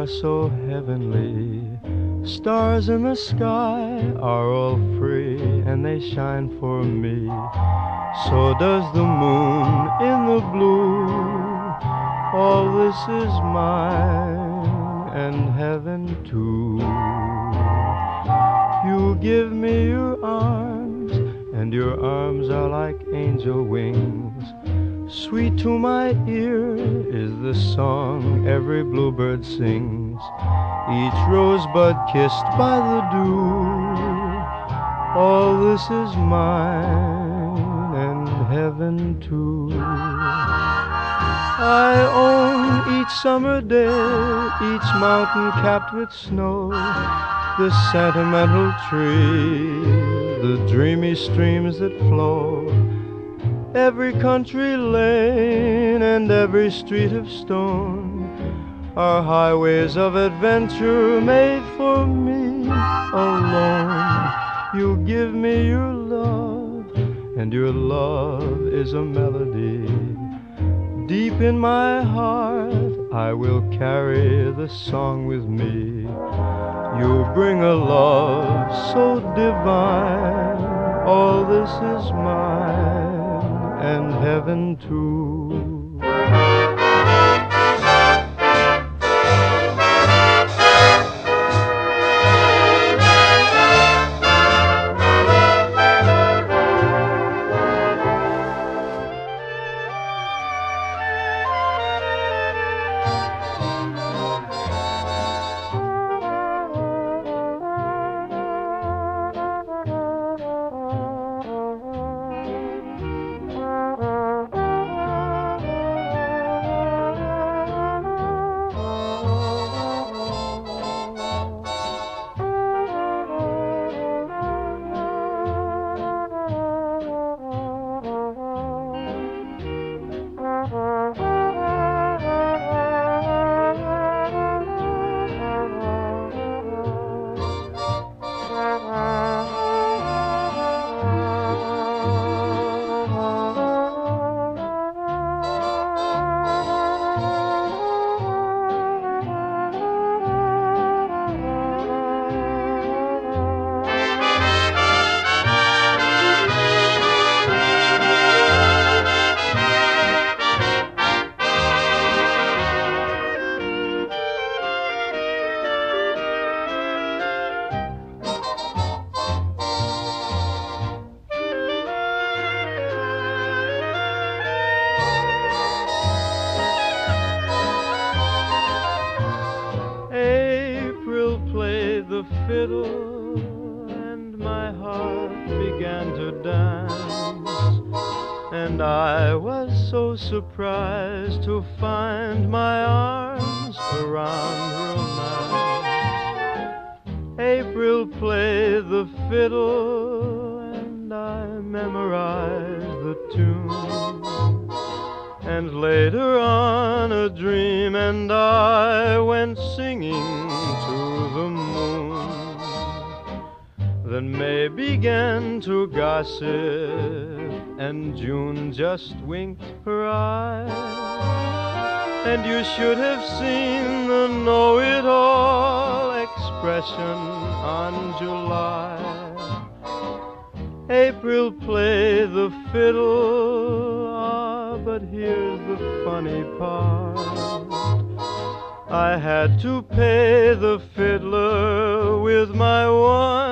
are so heavenly. Stars in the sky are all free, and they shine for me. So does the moon in the blue. All this is mine, and heaven too. You give me your arms, and your arms are like angel wings. Sweet to my ear is the song every bluebird sings. Each rosebud kissed by the dew. All this is mine, and heaven too. I own each summer day, each mountain capped with snow, the sentimental tree, the dreamy streams that flow, every country lane and every street of stone are highways of adventure made for me alone. You give me your love, and your love is a melody. Deep in my heart, I will carry the song with me. You bring a love so divine. All this is mine, and heaven too. And my heart began to dance, and I was so surprised to find my arms around romance. April played the fiddle, and I memorized the tune, and later on a dream, and I went singing to the moon. Then May began to gossip, and June just winked her eye. And you should have seen the know-it-all expression on July. April played the fiddle, ah, but here's the funny part. I had to pay the fiddler with my one